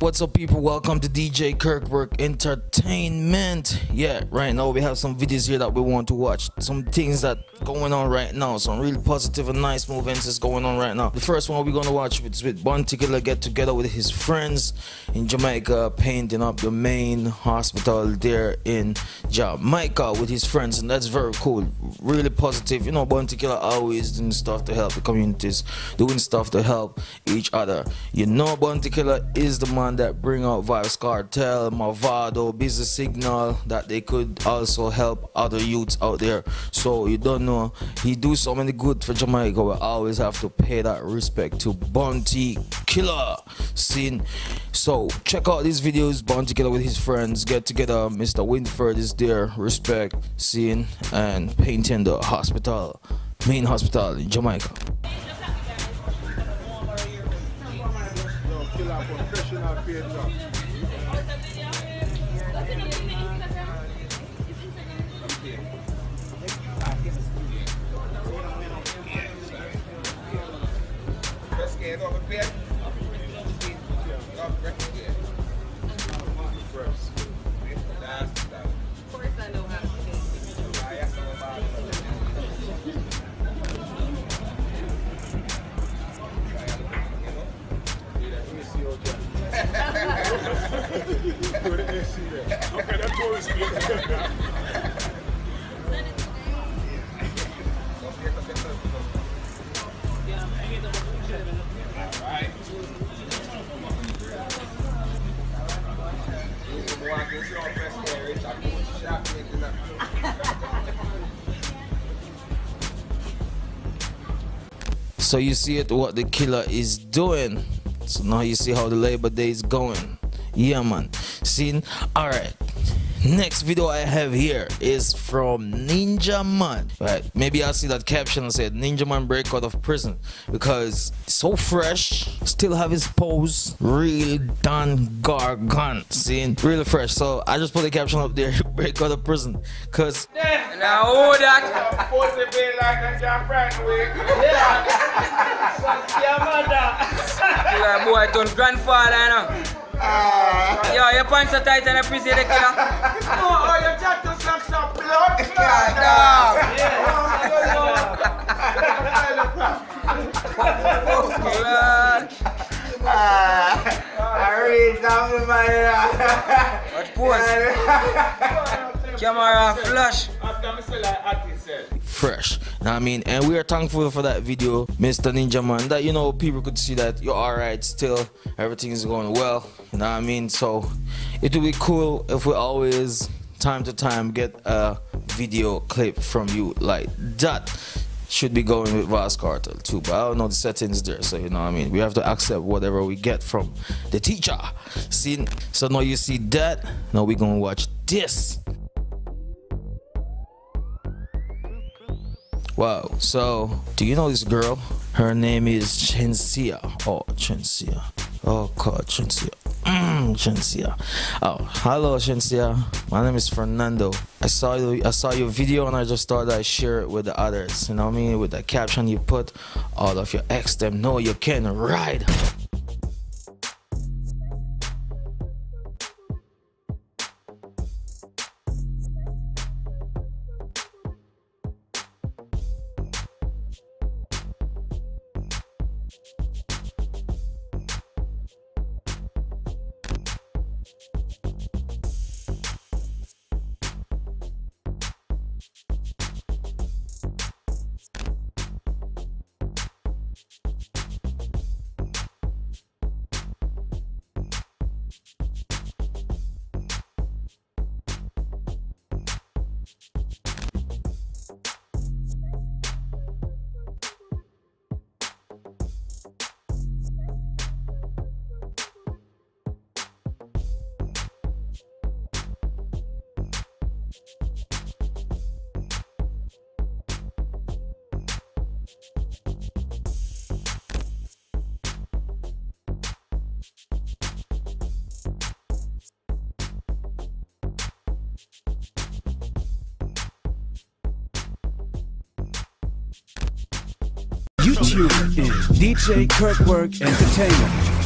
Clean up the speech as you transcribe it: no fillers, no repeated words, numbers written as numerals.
What's up, people? Welcome to DJ Kirkwork Entertainment. Yeah, right now we have some videos here that we want to watch. Some things that going on right now. Some really positive and nice movements is going on right now. The first one we're going to watch is with Bounty Killer get together with his friends in Jamaica, painting up the main hospital there in Jamaica with his friends, and that's very cool. Really positive. You know, Bounty Killer always doing stuff to help the communities, doing stuff to help each other. You know, Bounty Killer is the man that bring out Vasco Cartel, Mavado, Busy Signal, that they could also help other youths out there. So you don't know, he do so many good for Jamaica. We always have to pay that respect to Bounty Killer scene. So check out these videos. Bounty Killer with his friends get together. Mr. Winford is there, respect scene, and painting the hospital, main hospital in Jamaica. So you see it, what the killer is doing. So now you see how the Labor Day is going. Yeah, man. Seen? All right. Next video I have here is from Ninja Man. Right? Maybe I see that caption and said Ninja Man break out of prison, because so fresh, still have his pose, real Don Gargan. Seen? Really fresh. So I just put the caption up there, break out of prison, cause. Now all that. Supposed to be like a John Brandwick. Yeah. Your mother. Like boy, I turned grandfather, you know. Yo, your pants are tight and I appreciate the killer. No, all your jackets are so blood. Fresh, I mean, and we are thankful for that video, Mr. Ninja Man, that, you know, people could see that you're alright still, everything is going well, you know what I mean. So it would be cool if we always, time to time, get a video clip from you like that. Should be going with Vasco Cartel too, but I don't know the settings there, so you know what I mean, we have to accept whatever we get from the teacher. See, so now you see that, now we're gonna watch this. Wow, so do you know this girl? Her name is Shenseea. Oh, Shenseea. Oh God, Shenseea. Shenseea. Oh, hello Shenseea. My name is Fernando. I saw your video and I just thought I'd share it with the others. You know what I mean? With the caption you put, all of your ex them know you can ride. YouTube and DJ Kirkwork Entertainment.